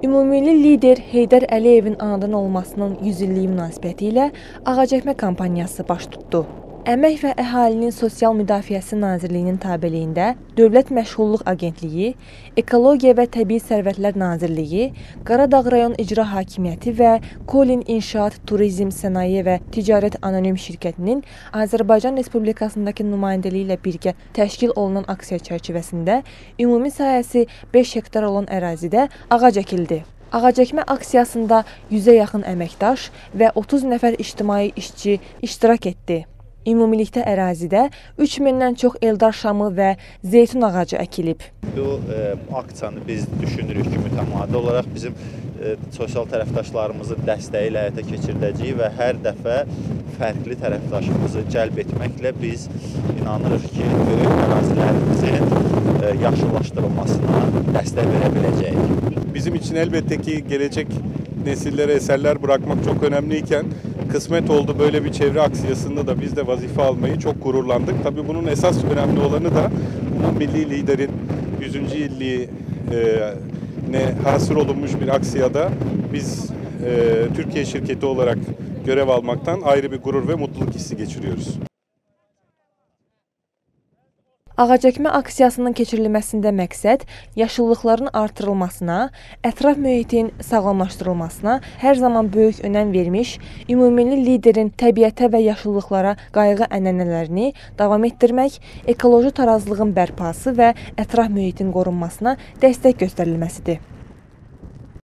Ümummilli lider Heydər Əliyevin anadan olmasının 100 illiyi münasibətilə ağacəkmə kampaniyası baş tutdu. Əmək və Əhalinin Sosial Müdafiəsi Nazirliyinin tabeliyində Dövlət Məşğulluq Agentliyi, Ekologiya və Təbii Sərvətlər Nazirliyi, Qaradağ rayon icra hakimiyyəti və Kolin İnşaat, Turizm, Sənayə və Ticarət Anonim Şirkətinin Azərbaycan Respublikasındakı nümayəndəliyi ilə birgə təşkil olunan aksiya çərçivəsində ümumi sahəsi 5 hektar olan ərazidə ağac əkildi. Ağacəkmə aksiyasında 100-ə yaxın əməkdaş və 30 nəfər ictimai işçi iştirak etdi. Ümumilikdə ərazidə 3000-dən çox Eldar Şamı və Zeytin Ağacı əkilib. Bu aksiyanı biz düşünürük ki, mütəmadi olaraq bizim sosial tərəfdaşlarımızın dəstəyi ilə həyata keçirdəcəyi və hər dəfə fərqli tərəfdaşımızı cəlb etməklə biz inanırıq ki, böyük ərazilərimizin yaxşılaşdırılmasına dəstək verə biləcəyik. Bizim üçün elbəttə ki, gələcək nesillere eserler bırakmak çok önemliyken kısmet oldu böyle bir çevre aksiyasında da biz de vazife almayı çok gururlandık. Tabii bunun esas önemli olanı da milli liderin 100. yılliğine hasır olunmuş bir aksiyada biz Türkiye şirketi olarak görev almaktan ayrı bir gurur ve mutluluk hissi geçiriyoruz. Ağacəkmə aksiyasının keçirilməsində məqsəd yaşıllıqların artırılmasına, ətraf mühitin sağlamlaşdırılmasına hər zaman böyük önəm vermiş, ümummilli liderin təbiətə və yaşıllıqlara qayğı ənənələrini davam etdirmək, ekoloji tarazlığın bərpası və ətraf mühitin qorunmasına dəstək göstərilməsidir.